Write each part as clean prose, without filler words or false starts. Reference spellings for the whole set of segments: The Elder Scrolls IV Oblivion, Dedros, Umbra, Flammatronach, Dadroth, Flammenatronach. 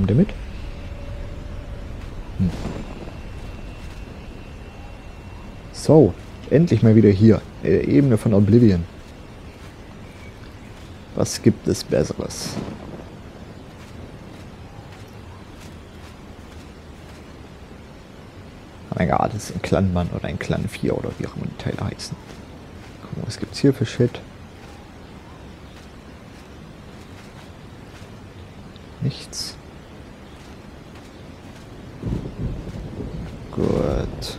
Kommt ihr mit? Hm. So, endlich mal wieder hier. In der Ebene von Oblivion. Was gibt es Besseres? Mein Gott, das ist ein Clanmann oder ein Clan 4 oder wie auch immer die Teile heißen. Guck mal, was gibt's hier für Shit? Nichts. Gut.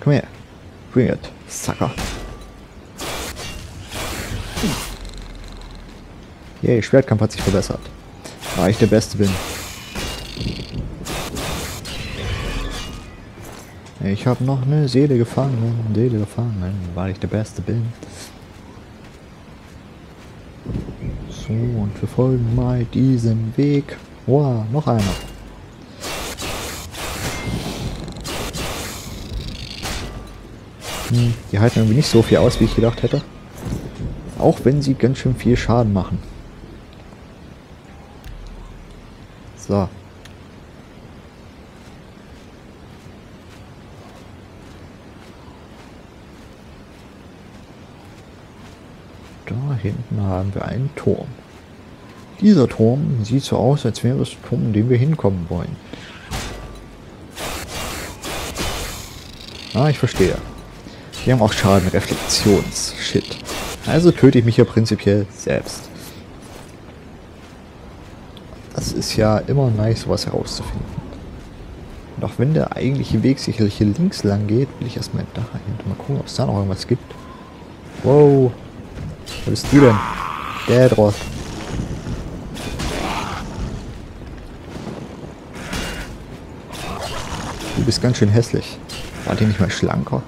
Komm her. Bring it, Sucker. Yay, Schwertkampf hat sich verbessert. Da ich der Beste bin. Ich habe noch eine Seele gefangen. Weil ich der Beste bin. So, und wir folgen mal diesem Weg. Wow, noch einer. Hm, die halten irgendwie nicht so viel aus, wie ich gedacht hätte. Auch wenn sie ganz schön viel Schaden machen. So. Da hinten haben wir einen Turm. Dieser Turm sieht so aus, als wäre es ein Turm, in dem wir hinkommen wollen. Ah, ich verstehe. Die haben auch Schaden, Reflexions-Shit. Also töte ich mich ja prinzipiell selbst. Das ist ja immer nice, sowas herauszufinden. Und auch wenn der eigentliche Weg sicherlich hier links lang geht, will ich erstmal da hinten mal gucken, ob es da noch irgendwas gibt. Wow. Was bist du denn? Dadroth. Du bist ganz schön hässlich. War die nicht mal schlanker?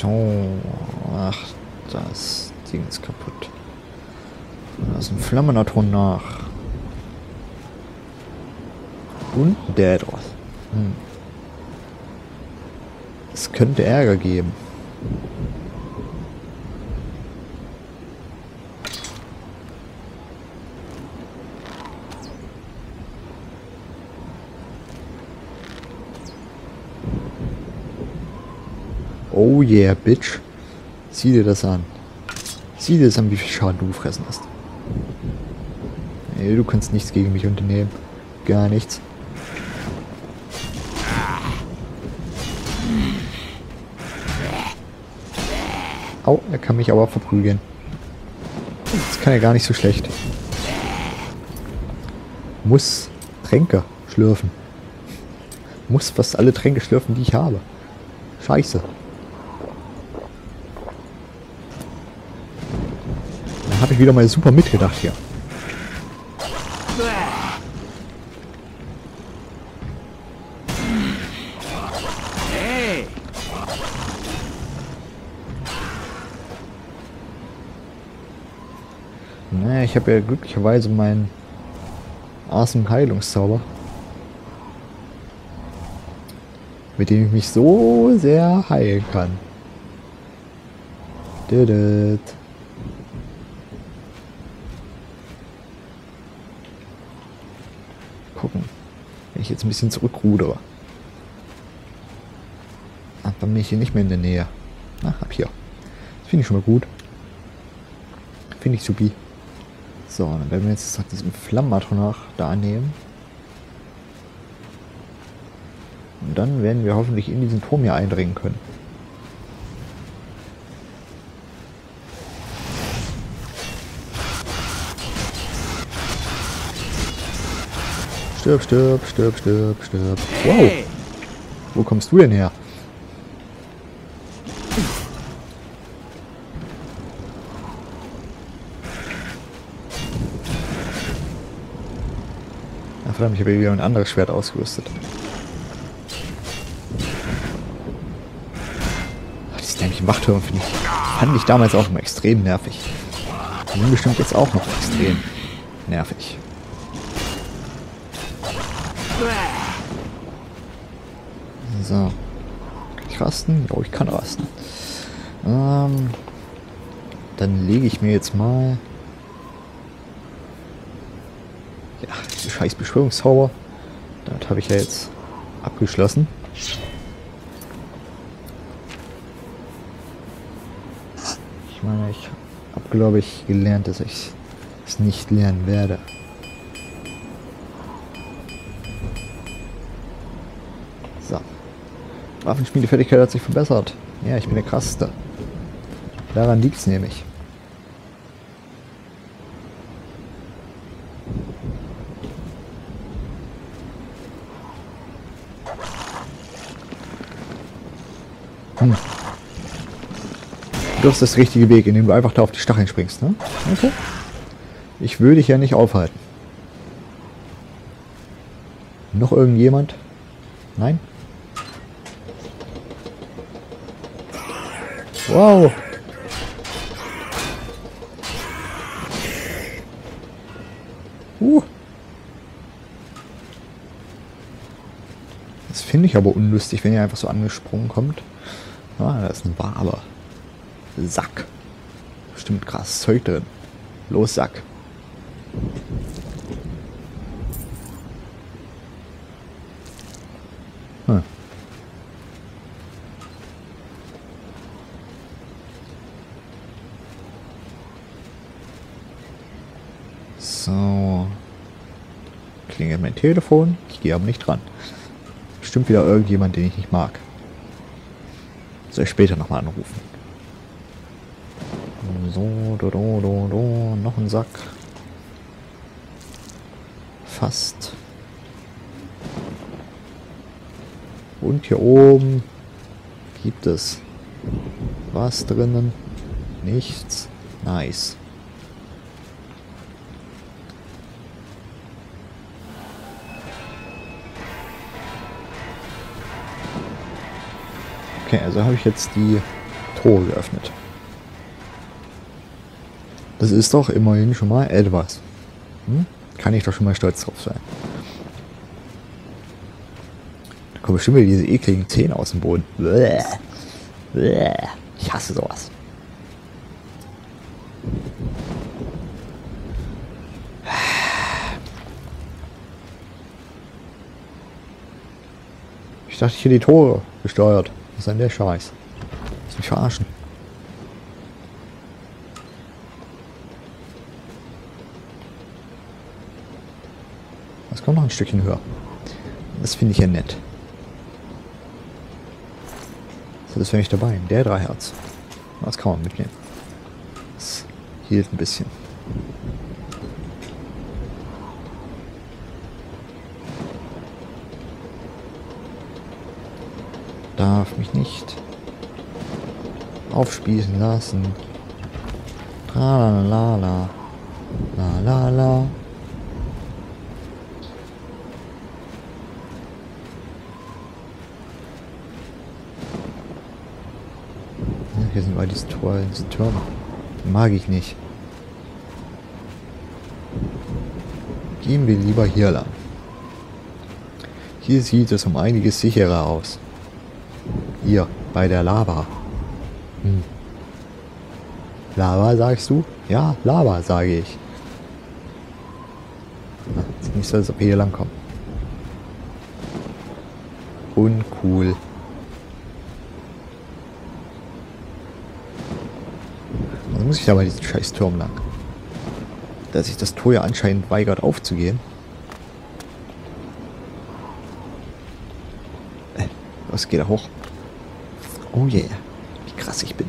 So. Ach, das Ding ist kaputt. Da ist ein Flammenatronach. Und Dedros. Hm. Es könnte Ärger geben. Oh yeah, Bitch. Sieh dir das an. Sieh dir das an, wie viel Schaden du gefressen hast. Ey, du kannst nichts gegen mich unternehmen. Gar nichts. Oh, er kann mich aber verprügeln. Das kann er gar nicht so schlecht. Muss Tränke schlürfen. Muss fast alle Tränke schlürfen, die ich habe. Scheiße. Da habe ich wieder mal super mitgedacht hier. Naja, ich habe ja glücklicherweise meinen awesome Heilungszauber, mit dem ich mich so sehr heilen kann. Did it. Gucken, wenn ich jetzt ein bisschen zurückrudere. Ach, dann bin ich hier nicht mehr in der Nähe. Ach, ab hier. Das finde ich schon mal gut. Finde ich supi. So, dann werden wir jetzt nach diesem Flammatronach da annehmen. Und dann werden wir hoffentlich in diesen Turm hier eindringen können. Stirb, stirb, stirb, stirb, stirb. Wow! Wo kommst du denn her? Verdammt, ich habe wieder ein anderes Schwert ausgerüstet. Ach, diese dämlichen Wachtürme fand ich damals auch immer extrem nervig. Die sind bestimmt jetzt auch noch extrem nervig. So. Ich ich rasten? Ja, ich kann rasten. Dann lege ich mir jetzt mal... Ja, diese scheiß Beschwörungszauber. Damit habe ich ja jetzt abgeschlossen. Ich meine, ich habe, glaube ich, gelernt, dass ich es nicht lernen werde. So. Waffenschmiedefertigkeit hat sich verbessert. Ja, ich bin der Krasseste. Daran liegt es nämlich. Das ist das richtige Weg, indem du einfach da auf die Stacheln springst, ne? Okay. Ich würde dich ja nicht aufhalten. Noch irgendjemand? Nein? Wow! Das finde ich aber unlustig, wenn ihr einfach so angesprungen kommt. Ah, da ist ein Barber. Sack. Bestimmt krasses Zeug drin. Los, Sack. Hm. So. Klingelt mein Telefon. Ich gehe aber nicht dran. Bestimmt wieder irgendjemand, den ich nicht mag. Soll ich später nochmal anrufen. So, noch ein Sack. Fast. Und hier oben gibt es was drinnen? Nichts. Nice. Okay, also habe ich jetzt die Tore geöffnet. Das ist doch immerhin schon mal etwas. Hm? Kann ich doch schon mal stolz drauf sein. Da kommen bestimmt wieder diese ekligen Zähne aus dem Boden. Bläh. Bläh. Ich hasse sowas. Ich dachte, ich hätte die Tore gesteuert. Was ist denn der Scheiß? Lass mich verarschen. Das kommt noch ein Stückchen höher. Das finde ich ja nett. So, das wäre ich dabei. Der 3 Herz. Das kann man mitnehmen. Das hielt ein bisschen. Darf mich nicht aufspießen lassen. Tralalala. Lalala. Hier sind all diese Tore, diese Türme. Mag ich nicht. Gehen wir lieber hier lang. Hier sieht es um einiges sicherer aus. Hier, bei der Lava. Hm. Lava sagst du? Ja, Lava sage ich. Na, ist nicht so, als ob wir hier lang kommen. Uncool. Muss ich da bei diesem scheiß Turm lang? Dass sich das Tor ja anscheinend weigert aufzugehen. Was geht da hoch? Oh yeah, wie krass ich bin.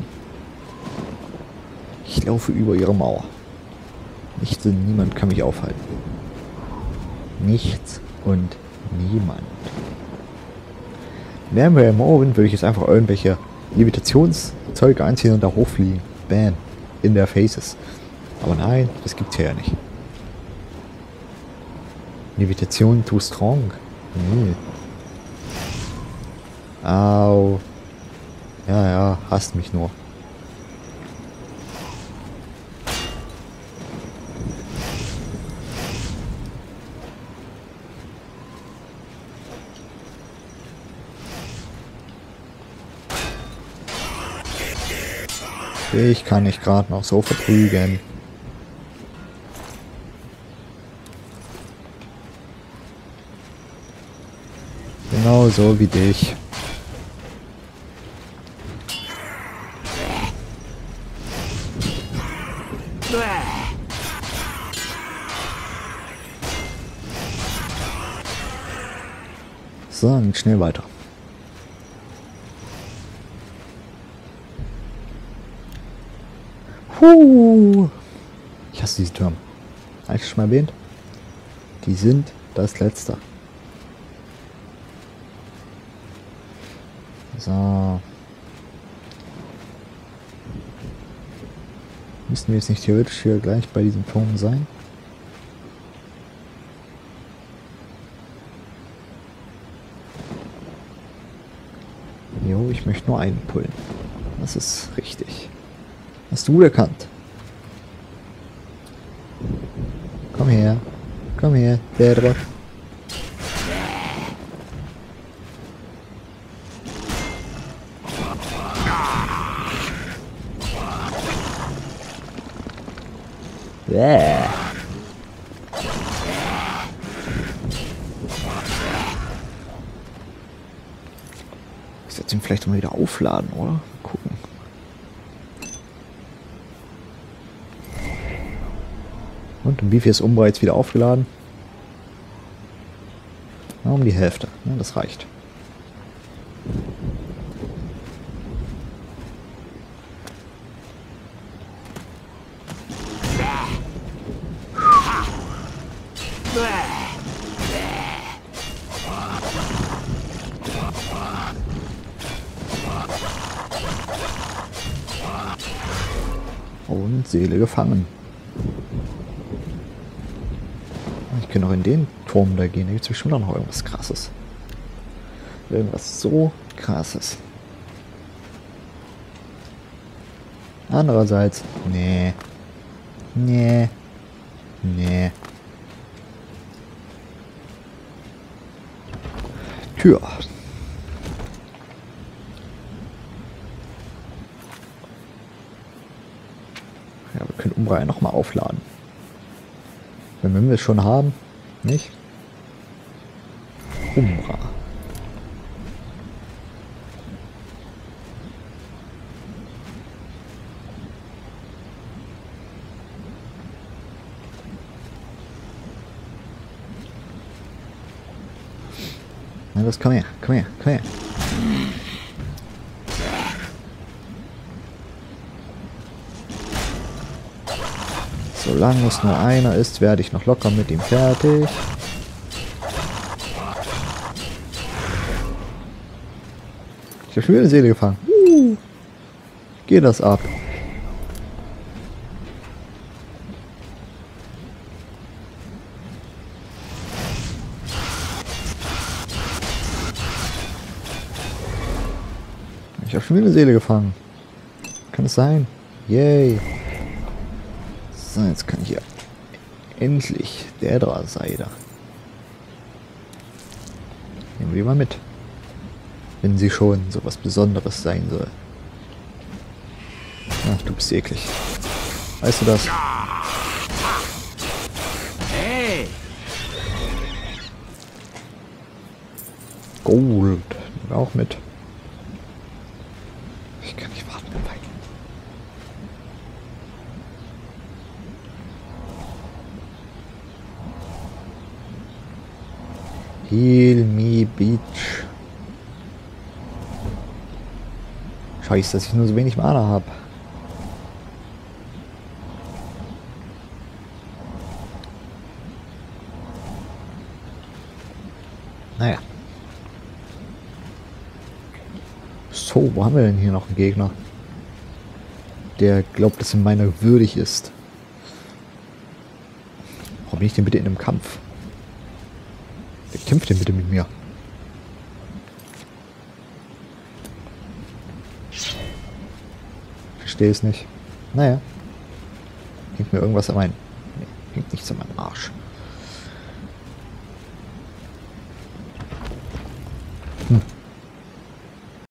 Ich laufe über ihre Mauer. Nichts und niemand kann mich aufhalten. Nichts und niemand. Wären wir im Morgen, würde ich jetzt einfach irgendwelche Levitationszeuge einziehen und da hochfliegen. Bam. In der Faces. Aber nein, das gibt's hier ja nicht. Levitation too strong. Au. Ja, hasst mich nur. Ich kann dich gerade noch so verprügeln. Genau so wie dich. So, und schnell weiter. Ich hasse diese Türme. Habe ich schon mal erwähnt? Die sind das Letzte. So. Müssen wir jetzt nicht theoretisch hier gleich bei diesem Turm sein? Ich möchte nur einen pullen. Das ist richtig. Hast du erkannt? Komm her, Dadroth. Yeah. Den vielleicht mal wieder aufladen, oder? Mal gucken. Und wie viel ist Umbra jetzt wieder aufgeladen? Na, um die Hälfte. Ja, das reicht. Und Seele gefangen. Ich kann auch in den Turm da gehen. Da gibt es bestimmt noch irgendwas Krasses. Irgendwas so Krasses. Andererseits, nee. Nee. Nee. Tür. Können Umbra ja nochmal aufladen. Wenn wir es schon haben, nicht? Umbra. Na los, komm her, komm her, komm her. Solange es nur einer ist, werde ich noch locker mit ihm fertig. Ich habe schon wieder eine Seele gefangen. Geht das ab. Ich habe schon wieder eine Seele gefangen. Kann es sein? Yay. So, jetzt kann ich ja endlich Dedros sein. Nehmen wir mal mit. Wenn sie schon so was Besonderes sein soll. Ach, du bist eklig. Weißt du das? Gold. Nehmen wir auch mit. Heal me, bitch. Scheiße, dass ich nur so wenig Mana habe. Naja. So, wo haben wir denn hier noch einen Gegner? Der glaubt, dass er meiner würdig ist. Warum bin ich denn bitte in einem Kampf? Wer kämpft denn bitte mit mir? Verstehe es nicht. Naja. Hängt mir irgendwas an meinen... Nee, hängt nichts an meinem Arsch.